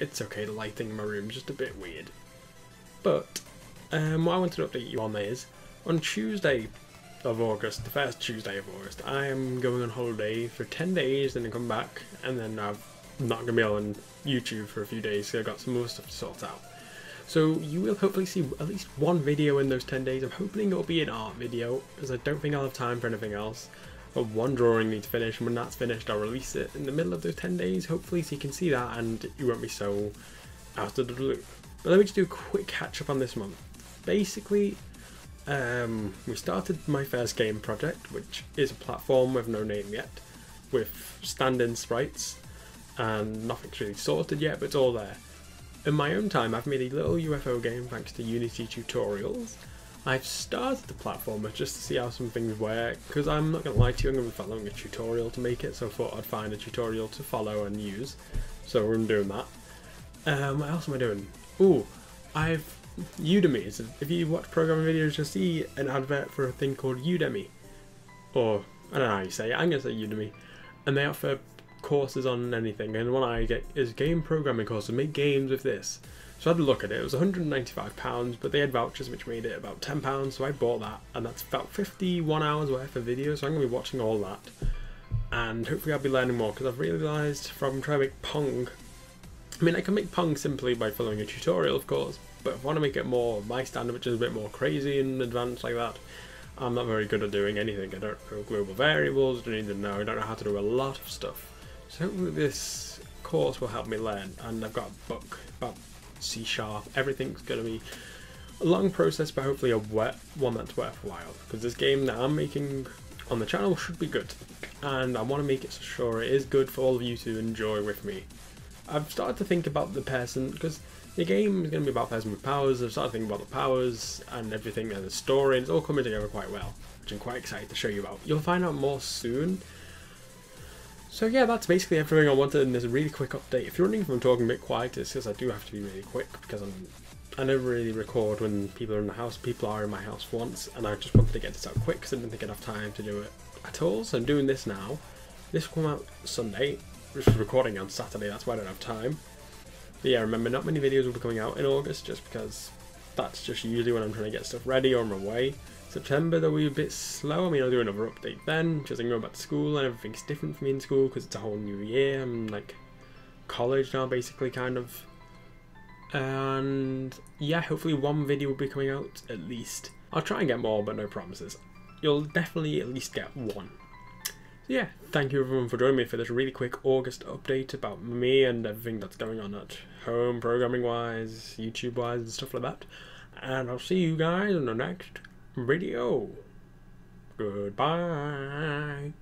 It's okay, the lighting in my room is just a bit weird. But what I wanted to update you on is, on Tuesday of August, the first Tuesday of August, I am going on holiday for 10 days, then I come back, and then I'm not going to be on YouTube for a few days, so I've got some more stuff to sort out. So you will hopefully see at least one video in those 10 days. I'm hoping it'll be an art video, because I don't think I'll have time for anything else. But one drawing needs to finish, and when that's finished, I'll release it in the middle of those 10 days, hopefully, so you can see that and you won't be so out of the loop. But let me just do a quick catch up on this month. Basically, we started my first game project, which is a platform with no name yet, with stand-in sprites, and nothing's really sorted yet, but it's all there. In my own time, I've made a little UFO game thanks to Unity tutorials. I've started the platformer just to see how some things work, because I'm not going to lie to you, I'm going to be following a tutorial to make it, so I thought I'd find a tutorial to follow and use. So I'm doing that. What else am I doing? Ooh, Udemy. So if you watch programming videos, you'll see an advert for a thing called Udemy. Or, I don't know how you say it, I'm going to say Udemy. And they offer courses on anything, and one I get is game programming courses, make games with this. So I had a look at it, it was £195, but they had vouchers which made it about £10, so I bought that, and that's about 51 hours worth of videos, so I'm going to be watching all that. And hopefully I'll be learning more, because I've realised from trying to make Pong, I mean I can make Pong simply by following a tutorial of course, but if I want to make it more my standard, which is a bit more crazy and advanced like that, I'm not very good at doing anything. I don't know global variables, I don't know how to do a lot of stuff. So hopefully this course will help me learn, and I've got a book about C#. Everything's going to be a long process, but hopefully one that's worthwhile, because this game that I'm making on the channel should be good, and I want to make it so sure it is good for all of you to enjoy with me. I've started to think about the person, because the game is going to be about a person with powers. I've started thinking about the powers and everything and the story, and it's all coming together quite well, which I'm quite excited to show you about. You'll find out more soon. So yeah, that's basically everything I wanted in this really quick update. If you're wondering if I'm talking a bit quiet, it's because I do have to be really quick, because I never really record when people are in the house. People are in my house once, and I just wanted to get this out quick because I didn't think I'd have time to do it at all. So I'm doing this now. This will come out Sunday, which is recording on Saturday, that's why I don't have time. But yeah, remember, not many videos will be coming out in August, just because that's just usually when I'm trying to get stuff ready or on my way. September though, we're a bit slow. I mean, I'll do another update then, just I'm going back to school and everything's different for me in school because it's a whole new year. I'm like college now basically, kind of. And yeah, hopefully one video will be coming out at least. I'll try and get more, but no promises. You'll definitely at least get one. So yeah, thank you everyone for joining me for this really quick August update about me and everything that's going on at home, programming wise, YouTube wise and stuff like that. And I'll see you guys in the next video. Goodbye.